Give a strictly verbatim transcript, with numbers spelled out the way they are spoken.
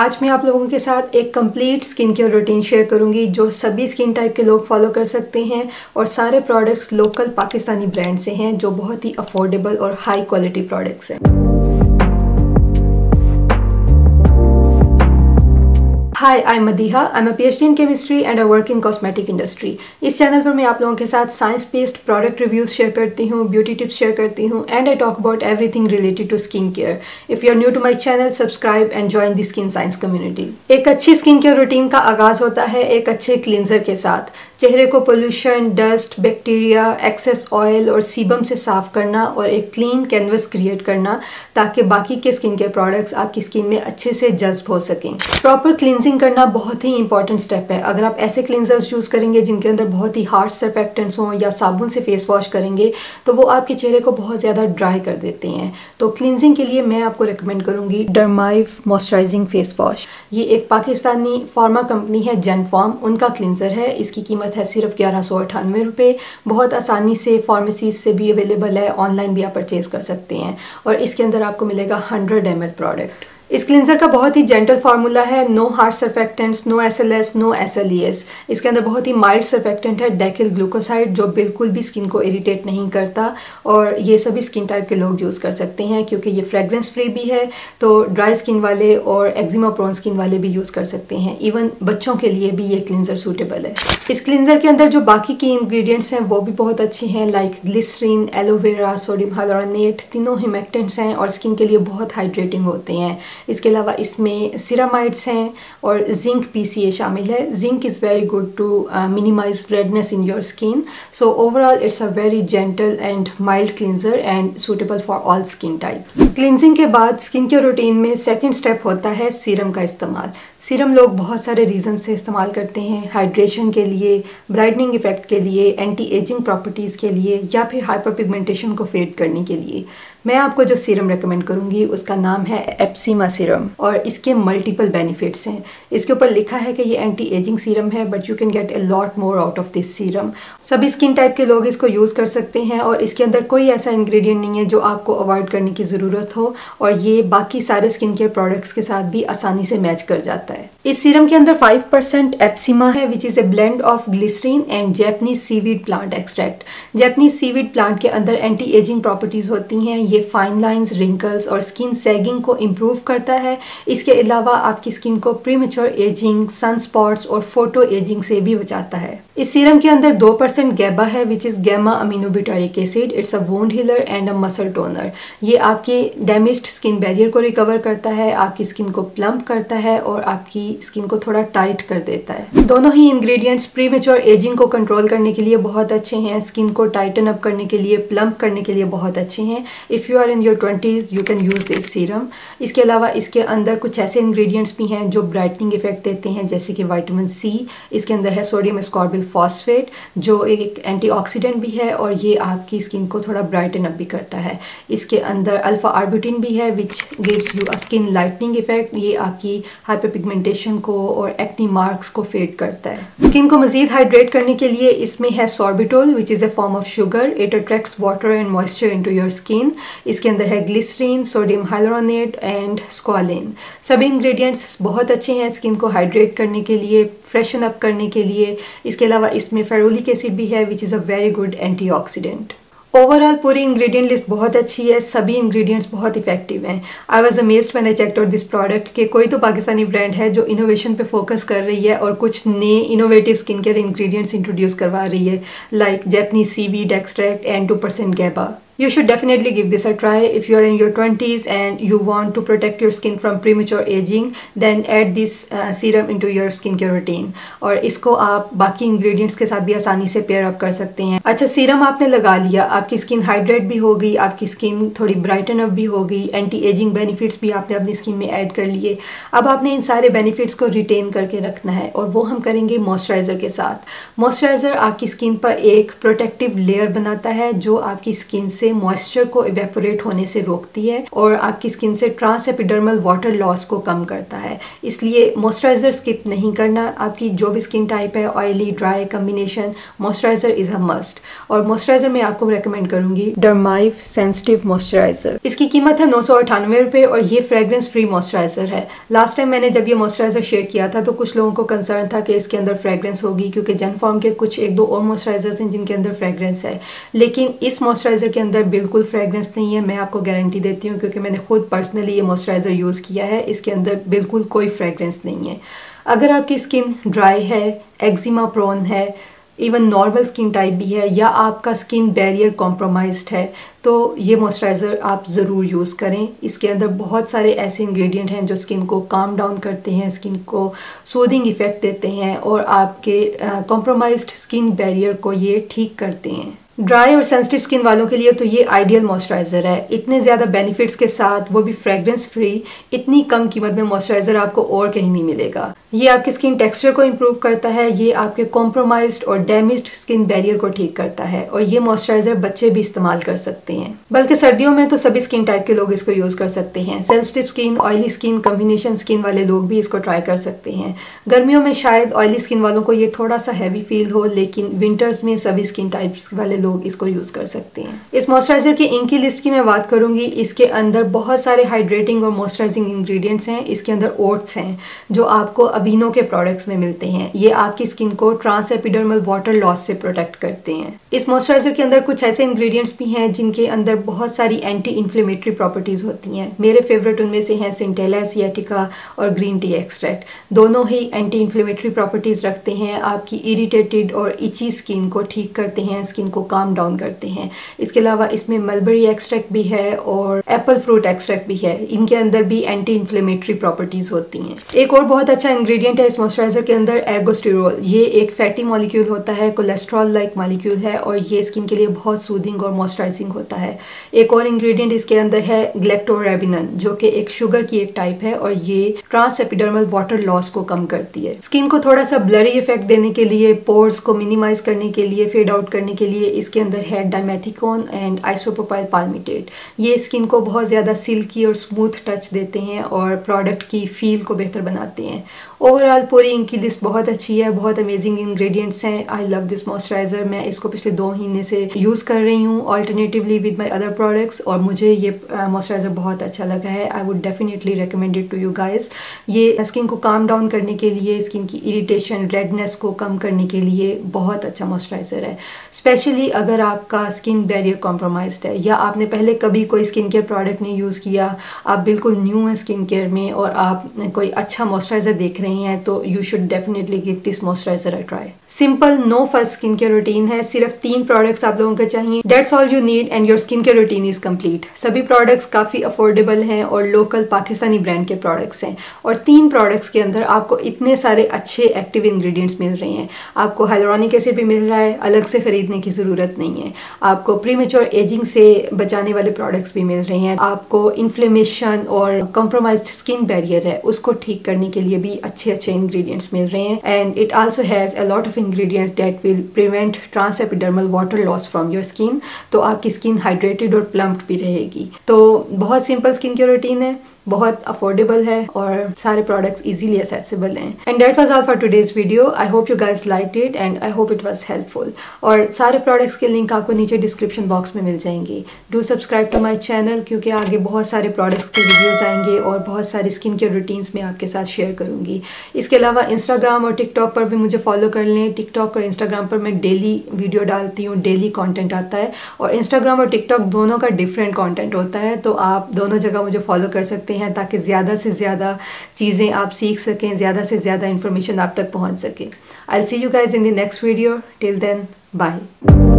आज मैं आप लोगों के साथ एक complete skin care routine share करूंगी जो सभी स्किन टाइप के लोग फॉलो कर सकते हैं और सारे प्रोडक्ट्स लोकल पाकिस्तानी ब्रांड से हैं जो बहुत ही अफोर्डेबल और हाई क्वालिटी प्रोडक्ट्स हैं। Hi, I am Madiha, I am a PhD in chemistry and I work in cosmetic industry. इस चैनल पर मैं आप लोगों के साथ science based product reviews share करती हूँ, ब्यूटी टिप्स शेयर करती हूँ and I talk about everything related to skin care. If you are new to my channel, subscribe and join the skin science community. एक अच्छी skin care routine का आगाज होता है एक अच्छे क्लिनजर के साथ। चेहरे को pollution, dust, bacteria, excess oil और सीबम से साफ करना और एक क्लीन कैनवस क्रिएट करना ताकि बाकी के स्किन केयर प्रोडक्ट्स आपकी स्किन में अच्छे से जज्ब हो सकें। प्रॉपर क्लिनजिंग करना बहुत ही इंपॉर्टेंट स्टेप है। अगर आप ऐसे क्लिनजर्स यूज़ करेंगे जिनके अंदर बहुत ही हार्श सरफेक्टेंट्स हों या साबुन से फेस वॉश करेंगे तो वो आपके चेहरे को बहुत ज़्यादा ड्राई कर देते हैं। तो क्लिनजिंग के लिए मैं आपको रिकमेंड करूँगी डरमाइव मॉइस्चराइजिंग फेस वॉश। ये एक पाकिस्तानी फार्मा कंपनी है जेनफार्म, उनका क्लिनजर है। इसकी कीमत है सिर्फ ग्यारह सौ अठानवे रुपये। बहुत आसानी से फार्मेसीज से भी अवेलेबल है, ऑनलाइन भी आप परचेज़ कर सकते हैं और इसके अंदर आपको मिलेगा हंड्रेड एम एल प्रोडक्ट। इस क्लिनजर का बहुत ही जेंटल फार्मूला है, no harsh surfactants, no S L S, no S L E S. इसके अंदर बहुत ही माइल्ड सरफेक्टेंट है डेकिल ग्लूकोसाइड जो बिल्कुल भी स्किन को इरिटेट नहीं करता और ये सभी स्किन टाइप के लोग यूज़ कर सकते हैं क्योंकि ये फ्रेग्रेंस फ्री भी है तो ड्राई स्किन वाले और एक्जिमा प्रोन स्किन वाले भी यूज़ कर सकते हैं। इवन बच्चों के लिए भी ये क्लिनजर सूटेबल है। इस क्लिनजर के अंदर जो बाकी के इंग्रेडिएंट्स हैं वो भी बहुत अच्छे हैं, like glycerine, aloe vera, sodium hyaluronate, तीनों हिमेक्टेंट्स हैं और स्किन के लिए बहुत हाइड्रेटिंग होते हैं। इसके अलावा इसमें सिरामाइड्स हैं और जिंक पी सी ए शामिल है। Zinc is very good to minimize redness in your skin. So overall it's a very gentle and mild cleanser and suitable for all skin types. Cleansing के बाद स्किन केयर रूटीन में second step होता है serum का इस्तेमाल। Serum लोग बहुत सारे रीज़न से इस्तेमाल करते हैं, हाइड्रेशन के लिए, ब्राइटनिंग इफेक्ट के लिए, एंटी एजिंग प्रॉपर्टीज़ के लिए या फिर हाइपर पिगमेंटेशन को फेड करने के लिए। मैं आपको जो सीरम रेकमेंड करूँगी उसका नाम है एप्सीमा सीरम और इसके मल्टीपल बेनिफिट्स हैं। इसके ऊपर लिखा है कि ये एंटी एजिंग सीरम है but you can get a lot more out of this serum. सभी स्किन टाइप के लोग इसको यूज़ कर सकते हैं और इसके अंदर कोई ऐसा इंग्रेडिएंट नहीं है जो आपको अवॉइड करने की ज़रूरत हो और ये बाकी सारे स्किन केयर प्रोडक्ट्स के साथ भी आसानी से मैच कर जाता है। इस सीरम के अंदर फाइव परसेंट एप्सिमा है which is a blend of glycerine and Japanese seaweed plant extract. Japanese seaweed plant के अंदर एंटी एजिंग प्रॉपर्टीज होती हैं। ये फाइन लाइंस, रिंकल्स और स्किन सैगिंग को इम्प्रूव करता है। इसके अलावा आपकी स्किन को प्रीमेच्योर एजिंग, सन स्पॉट्स और फोटो एजिंग से भी बचाता है। इस सीरम के अंदर दो परसेंट गैबा है which is gamma aminobutyric acid. It's a wound healer and a muscle toner. ये आपके डैमेज्ड स्किन बैरियर को रिकवर करता है, आपकी स्किन को प्लम्प करता है और आपकी स्किन को थोड़ा टाइट कर देता है। दोनों ही इंग्रेडिएंट्स प्रीमेच्योर एजिंग को कंट्रोल करने के लिए बहुत अच्छे हैं, स्किन को टाइटन अप करने के लिए, प्लम्प करने के लिए बहुत अच्छे हैं। If you are in your twenties you can use this serum. इसके अलावा इसके अंदर कुछ ऐसे इंग्रेडिएंट्स भी हैं जो ब्राइटनिंग इफेक्ट देते हैं जैसे कि विटामिन सी। इसके अंदर है सोडियम एस्कॉर्बिल फॉस्फेट जो एक एंटीऑक्सीडेंट भी है और ये आपकी स्किन को थोड़ा ब्राइटन अप भी करता है। इसके अंदर अल्फा आर्बुटिन भी है which gives you a skin lightening effect. ये आपकी हाइपर पिगमेंटेशन को और एक्ने मार्क्स को फेड करता है। स्किन को मजीद हाइड्रेट करने के लिए इसमें है sorbitol which is a form of sugar. It attracts water and moisture into your skin. इसके अंदर है glycerine, sodium hyaluronate and squalane. सभी इंग्रेडिएंट्स बहुत अच्छे हैं स्किन को हाइड्रेट करने के लिए, फ्रेशन अप करने के लिए। इसके अलावा इसमें फेरुलिक एसिड भी है which is a very good antioxidant. Overall पूरी इंग्रेडिएंट लिस्ट बहुत अच्छी है, सभी इंग्रेडिएंट्स बहुत इफेक्टिव हैं। I was amazed when I checked out this product कि कोई तो पाकिस्तानी ब्रांड है जो इनोवेशन पे फोकस कर रही है और कुछ नए innovative skin care ingredients introduce करवा रही है, like Japanese seaweed extract and two percent GABA. You should definitely give this a try. If you are in your twenties and you want to protect your skin from premature aging, then add this uh, serum into your skincare routine. और इसको आप बाकी ingredients के साथ भी आसानी से pair up कर सकते हैं। अच्छा, सीरम आपने लगा लिया, आपकी skin hydrate भी होगी, आपकी skin थोड़ी brighten up भी होगी, anti aging benefits भी आपने अपनी skin में add कर लिए। अब आपने इन सारे benefits को retain करके रखना है और वो हम करेंगे moisturizer के साथ। Moisturizer आपकी skin पर एक protective layer बनाता है जो आपकी skin से से मॉइस्चर को इवेपोरेट होने से रोकती है और आपकी स्किन से ट्रांस एपिडर्मल वाटर लॉस को कम करता है। इसलिए मॉइस्चराइज़र स्किप नहीं करना। आपकी जो भी स्किन टाइप है, oily dry combination, moisturiser is a must. और मॉइस्चराइज़र में आपको रेकमेंड करूँगी डर्माइव सेंसिटिव मॉइस्चराइज़र। इसकी कीमत है नौ सौ अठानवे रुपये और ये फ्रेगरेंस फ्री मॉइस्चराइज़र है। लास्ट टाइम मैंने जब ये मॉइस्चराइज़र शेयर किया था तो कुछ लोगों को कंसर्न था कि इसके अंदर फ्रेगरेंस होगी, क्योंकि जेनफॉर्म के कुछ एक दो और मॉइस्चराइज़र्स हैं जिनके अंदर फ्रेगरेंस है, लेकिन इस मॉइस्चराइज़र के अंदर बिल्कुल फ्रेगरेंस नहीं है। मैं आपको गारंटी देती हूँ क्योंकि मैंने खुद पर्सनली ये मॉइस्चराइज़र यूज़ किया है, इसके अंदर बिल्कुल कोई फ्रेगरेंस नहीं है। अगर आपकी स्किन ड्राई है, एक्जिमा प्रोन है, इवन नॉर्मल स्किन टाइप भी है, या आपका स्किन बैरियर कॉम्प्रोमाइज्ड है, तो ये मॉइस्चराइज़र आप ज़रूर यूज़ करें। इसके अंदर बहुत सारे ऐसे इंग्रेडिएंट हैं जो स्किन को काम डाउन करते हैं, स्किन को सूदिंग इफ़ेक्ट देते हैं और आपके कॉम्प्रोमाइज्ड स्किन बैरियर को ये ठीक करते हैं। ड्राई और सेंसिटिव स्किन वालों के लिए तो ये आइडियल मॉइस्चराइज़र है। इतने ज़्यादा बेनिफिट्स के साथ, वो भी फ्रेगरेंस फ्री, इतनी कम कीमत में मॉइस्चराइज़र आपको और कहीं नहीं मिलेगा। ये आपके स्किन टेक्सचर को इम्प्रूव करता है, ये आपके कॉम्प्रोमाइज्ड और डैमेज्ड स्किन बैरियर को ठीक करता है और ये मॉइस्चराइज़र बच्चे भी इस्तेमाल कर सकते हैं। बल्कि सर्दियों में तो सभी स्किन टाइप के लोग इसको यूज़ कर सकते हैं। Sensitive skin, oily skin, combination skin वाले लोग भी इसको ट्राई कर सकते हैं। गर्मियों में शायद ऑयली स्किन वालों को ये थोड़ा सा हैवी फील हो, लेकिन विंटर्स में सभी स्किन टाइप्स वाले लोग इसको यूज़ कर सकते हैं। इस मॉइस्चराइज़र की इनकी लिस्ट की मैं बात करूंगी। इसके अंदर बहुत सारे हाइड्रेटिंग और मॉइस्चराइजिंग इंग्रेडिएंट्स हैं। इसके अंदर ओट्स हैं जो आपको अबीनो के प्रोडक्ट्स में मिलते हैं। ये आपकी स्किन को ट्रांस एपिडर्मल वाटर लॉस से प्रोटेक्ट करते हैं। इस मॉइस्चराइज़र के अंदर कुछ ऐसे इंग्रेडिएंट्स भी हैं जिनके अंदर बहुत सारी एंटी इन्फ्लेमेटरी प्रॉपर्टीज़ होती हैं। मेरे फेवरेट उनमें से हैं सिंटेला एसियाटिका और ग्रीन टी एक्सट्रैक्ट। दोनों ही एंटी इन्फ्लेमेटरी प्रॉपर्टीज़ रखते हैं, आपकी इरिटेटेड और इची स्किन को ठीक करते हैं, स्किन को काम डाउन करते हैं। इसके अलावा इसमें मलबरी एक्सट्रैक्ट भी है और एप्पल फ्रूट एक्सट्रैक्ट भी है। इनके अंदर भी एंटी इन्फ्लेमेटरी प्रॉपर्टीज होती हैं। एक और बहुत अच्छा इंग्रेडिएंट है इस मॉइस्चराइजर के अंदर, एर्गोस्टेरॉल। ये एक फैटी मॉलिक्यूल होता है, कोलेस्ट्रॉल लाइक मॉलिक्यूल है और ये स्किन के लिए बहुत सूदिंग और मॉइस्चराइजिंग होता है। एक और इंग्रेडिएंट इसके अंदर है ग्लैक्टोरेबिनन, जो कि एक शुगर की एक टाइप है और ये ट्रांस एपिडर्मल वाटर लॉस को कम करती है। स्किन को थोड़ा सा ब्लरी इफेक्ट देने के लिए, पोर्स को मिनिमाइज करने के लिए, फेड आउट करने के लिए इसके अंदर है डायमेथिकोन एंड आइसोप्रोपाइल पाल्मिटेट। ये स्किन को बहुत ज़्यादा सिल्की और स्मूथ टच देते हैं और प्रोडक्ट की फील को बेहतर बनाते हैं। ओवरऑल पूरी इनकी लिस्ट बहुत अच्छी है, बहुत अमेजिंग इंग्रेडिएंट्स हैं। I love this moisturiser. मैं इसको पिछले दो महीने से यूज़ कर रही हूँ alternatively with my other products और मुझे ये मॉइस्चराइज़र बहुत अच्छा लगा है। I would definitely recommend it to you guys. ये स्किन को काम डाउन करने के लिए, स्किन की इरीटेशन, रेडनेस को कम करने के लिए बहुत अच्छा मॉइस्चराइज़र है। स्पेशली अगर आपका स्किन बैरियर कॉम्प्रोमाइज्ड है या आपने पहले कभी कोई स्किन केयर प्रोडक्ट नहीं यूज़ किया, आप बिल्कुल न्यू हैं स्किन केयर में और आप कोई अच्छा मॉइस्चराइज़र देख रहे हैं, तो you should definitely give this moisturiser a try. Simple no first skin care routine है। सिर्फ तीन प्रोडक्ट्स आप लोगों को चाहिए। That's all you need and your skin care routine is complete. सभी प्रोडक्ट्स काफ़ी अफोर्डेबल हैं और लोकल पाकिस्तानी ब्रांड के प्रोडक्ट्स हैं और तीन प्रोडक्ट्स के अंदर आपको इतने सारे अच्छे एक्टिव इंग्रेडिएंट्स मिल रहे हैं। आपको हाइलुरोनिक एसिड भी मिल रहा है, अलग से खरीदने की ज़रूरत नहीं है। आपको प्रीमेच्योर एजिंग से बचाने वाले प्रोडक्ट्स भी मिल रहे हैं। आपको इन्फ्लेमेशन और कॉम्प्रोमाइज्ड स्किन बैरियर है, उसको ठीक करने के लिए भी अच्छे अच्छे इंग्रेडिएंट्स मिल रहे हैं। And it also has a lot of ingredients that will prevent trans epidermal water loss from your skin, तो आपकी स्किन हाइड्रेटेड और प्लम्प्ड भी रहेगी। तो बहुत सिंपल स्किन केयर रूटीन है, बहुत अफोर्डेबल है और सारे प्रोडक्ट्स इजीली एक्सेसिबल हैं। And that was all for today's video. I hope you guys liked it and I hope it was helpful. और सारे प्रोडक्ट्स के लिंक आपको नीचे डिस्क्रिप्शन बॉक्स में मिल जाएंगे। Do subscribe to my channel क्योंकि आगे बहुत सारे प्रोडक्ट्स के रिव्यूज़ आएंगे और बहुत सारी स्किन केयर रूटीन्स में आपके साथ शेयर करूँगी। इसके अलावा इंस्टाग्राम और टिकटॉक पर भी मुझे फॉलो कर लें। टिकटॉक और इंस्टाग्राम पर मैं डेली वीडियो डालती हूँ, डेली कॉन्टेंट आता है और इंस्टाग्राम और टिकटॉक दोनों का डिफरेंट कॉन्टेंट होता है, तो आप दोनों जगह मुझे फॉलो कर सकते हैं ताकि ज़्यादा से ज़्यादा चीज़ें आप सीख सकें, ज़्यादा से ज़्यादा इंफॉर्मेशन आप तक पहुंच सके। I will see you guys in the next video. Till then bye.